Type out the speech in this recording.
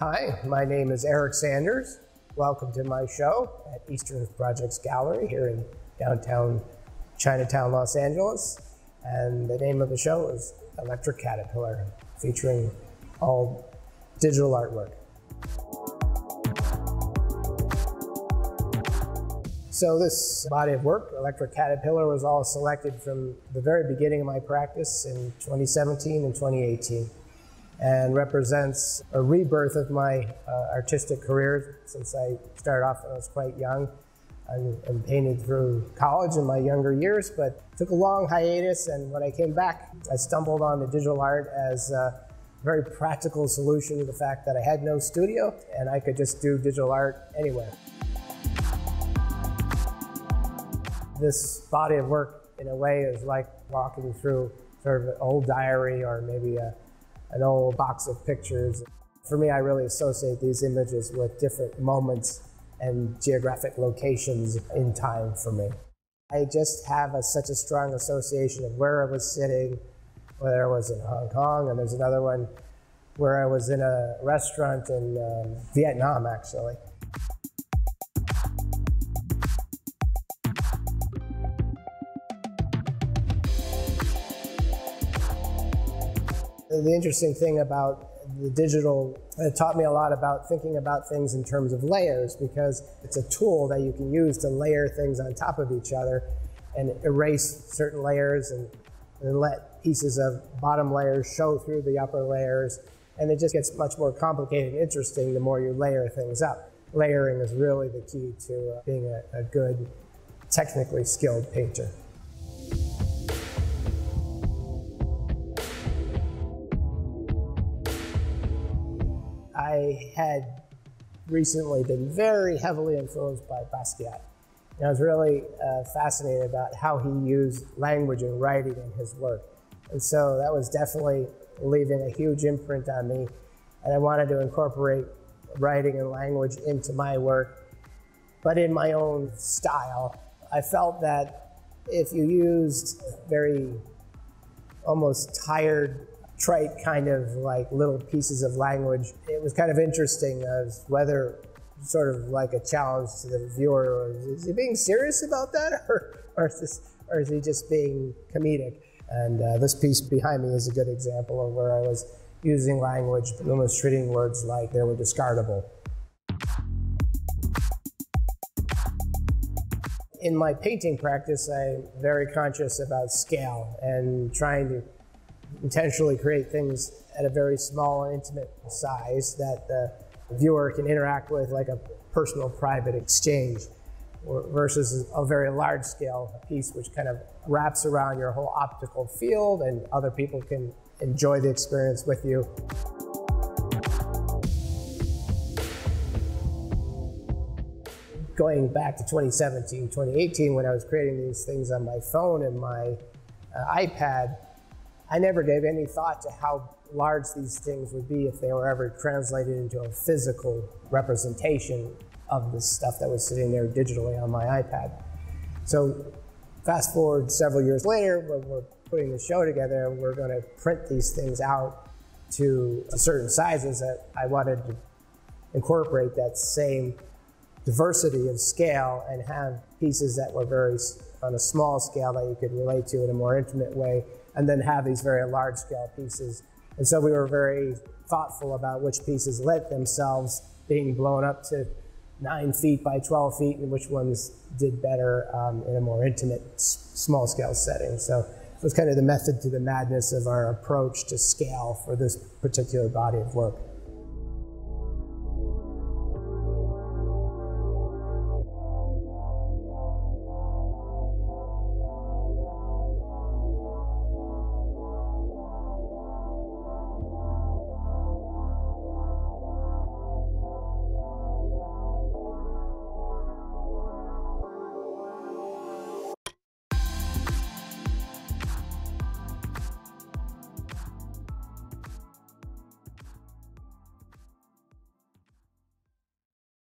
Hi, my name is Eric Sanders. Welcome to my show at Eastern Projects Gallery here in downtown Chinatown, Los Angeles. And the name of the show is Electric Caterpillar, featuring all digital artwork. So this body of work, Electric Caterpillar, was all selected from the very beginning of my practice in 2017 and 2018. And represents a rebirth of my artistic career since I started off when I was quite young. I painted through college in my younger years, but took a long hiatus, and when I came back, I stumbled on the digital art as a very practical solution to the fact that I had no studio and I could just do digital art anywhere. This body of work, in a way, is like walking through sort of an old diary or maybe an old box of pictures. For me, I really associate these images with different moments and geographic locations in time for me. I just have such a strong association of where I was sitting, whether I was in Hong Kong, and there's another one where I was in a restaurant in Vietnam, actually. The interesting thing about the digital, it taught me a lot about thinking about things in terms of layers, because it's a tool that you can use to layer things on top of each other and erase certain layers and let pieces of bottom layers show through the upper layers. And it just gets much more complicated and interesting the more you layer things up. Layering is really the key to being a good, technically skilled painter. I had recently been very heavily influenced by Basquiat, and I was really fascinated about how he used language and writing in his work. And so that was definitely leaving a huge imprint on me, and I wanted to incorporate writing and language into my work, but in my own style. I felt that if you used very almost tired, trite kind of like little pieces of language, it was kind of interesting as whether sort of like a challenge to the viewer. Is he being serious about that, or is he just being comedic? And this piece behind me is a good example of where I was using language, but almost treating words like they were discardable. In my painting practice, I'm very conscious about scale and trying to intentionally create things at a very small and intimate size that the viewer can interact with, like a personal private exchange, versus a very large scale piece which kind of wraps around your whole optical field and other people can enjoy the experience with you. Going back to 2017, 2018, when I was creating these things on my phone and my iPad, I never gave any thought to how large these things would be if they were ever translated into a physical representation of the stuff that was sitting there digitally on my iPad. So fast forward several years later, when we're putting the show together, we're going to print these things out to certain sizes, that I wanted to incorporate that same diversity of scale and have pieces that were very on a small scale that you could relate to in a more intimate way, and then have these very large scale pieces. And so we were very thoughtful about which pieces lent themselves being blown up to 9 feet by 12 feet and which ones did better in a more intimate small scale setting. So it was kind of the method to the madness of our approach to scale for this particular body of work.